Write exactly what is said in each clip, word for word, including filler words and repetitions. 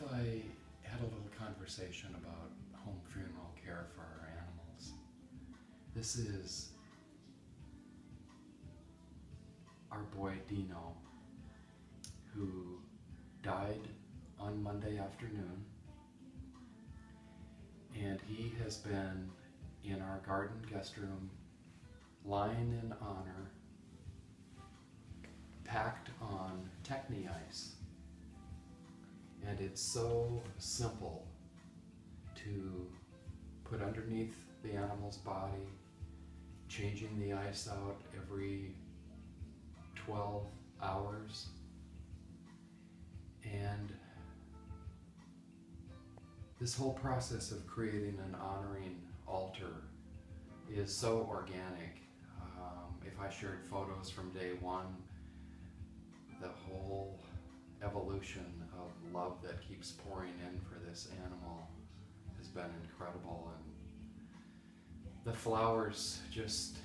if I had a little conversation about home funeral care for our animals? This is our boy Dino, who died on Monday afternoon, and he has been in our garden guest room, lying in honor, packed on Techni Ice. And it's so simple to put underneath the animal's body, changing the ice out every twelve hours, and this whole process of creating an honoring altar is so organic. Um, if I shared photos from day one, the whole evolution of love that keeps pouring in for this animal has been incredible, and the flowers just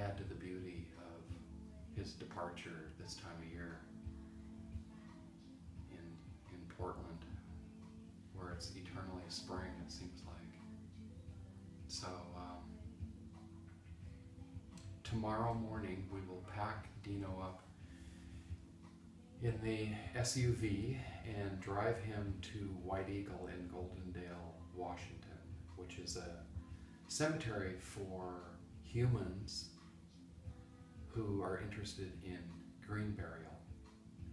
add to the beauty of his departure this time of year in, in Portland, where it's eternally spring, it seems like. So um, tomorrow morning we will pack Dino up in the S U V and drive him to White Eagle in Goldendale, Washington, which is a cemetery for humans who are interested in green burial.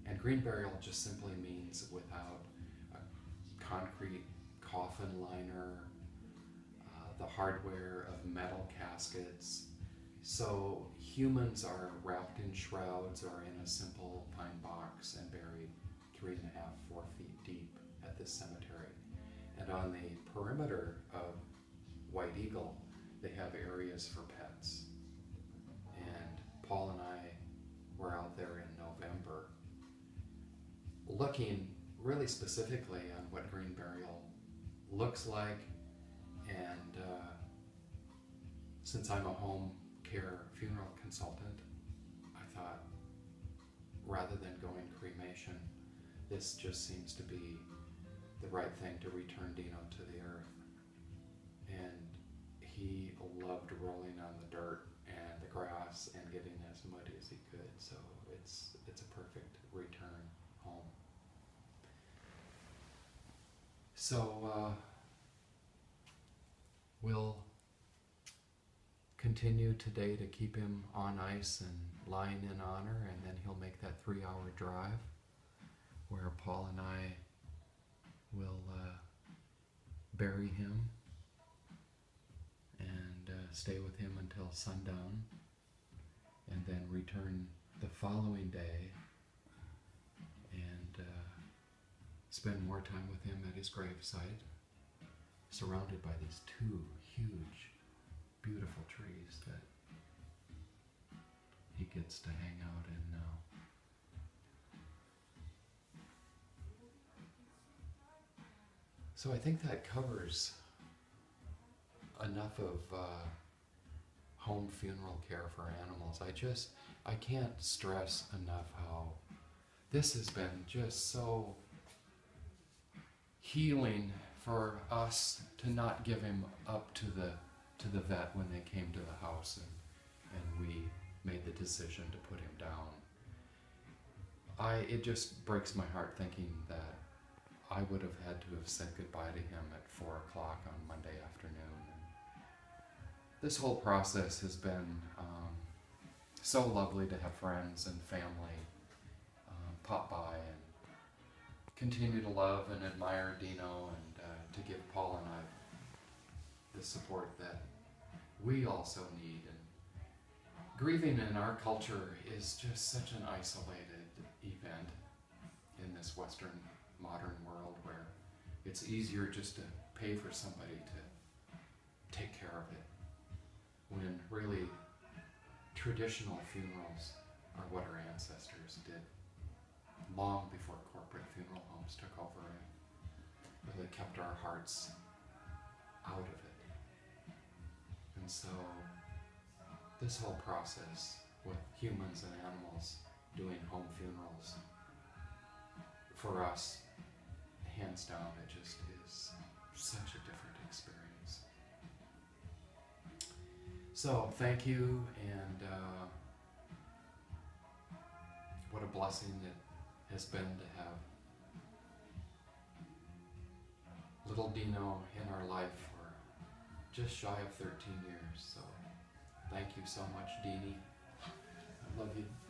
And green burial just simply means without a concrete coffin liner, uh, the hardware of metal caskets. So humans are wrapped in shrouds or in a simple pine box and buried three and a half, four feet deep at this cemetery. And on the perimeter of White Eagle, they have areas for pets. And Paul and I were out there in November looking really specifically on what green burial looks like. And uh, since I'm a home care funeral consultant, I thought rather than going cremation, this just seems to be the right thing to return Dino to the earth. And he loved rolling on the dirt and the grass and getting as muddy as he could, so it's it's a perfect return home. So uh, we'll continue today to keep him on ice and lying in honor, and then he'll make that three hour drive where Paul and I will uh, bury him and uh, stay with him until sundown, and then return the following day and uh, spend more time with him at his gravesite, surrounded by these two huge beautiful trees that he gets to hang out in now. So I think that covers enough of uh, home funeral care for animals. I just, I can't stress enough how this has been just so healing for us to not give him up to the to the vet when they came to the house and, and we made the decision to put him down. I, it just breaks my heart thinking that I would have had to have said goodbye to him at four o'clock on Monday afternoon. This whole process has been um, so lovely to have friends and family uh, pop by and continue to love and admire Dino, and uh, to give Paul and I the support that we also need. And grieving in our culture is just such an isolated event in this Western modern world, where it's easier just to pay for somebody to take care of it, when really traditional funerals are what our ancestors did long before corporate funeral homes took over and really kept our hearts out of it. And so this whole process with humans and animals doing home funerals for us, hands nonstop. It just is such a different experience. So thank you, and uh, what a blessing it has been to have little Dino in our life for just shy of thirteen years. So thank you so much, Dini. I love you.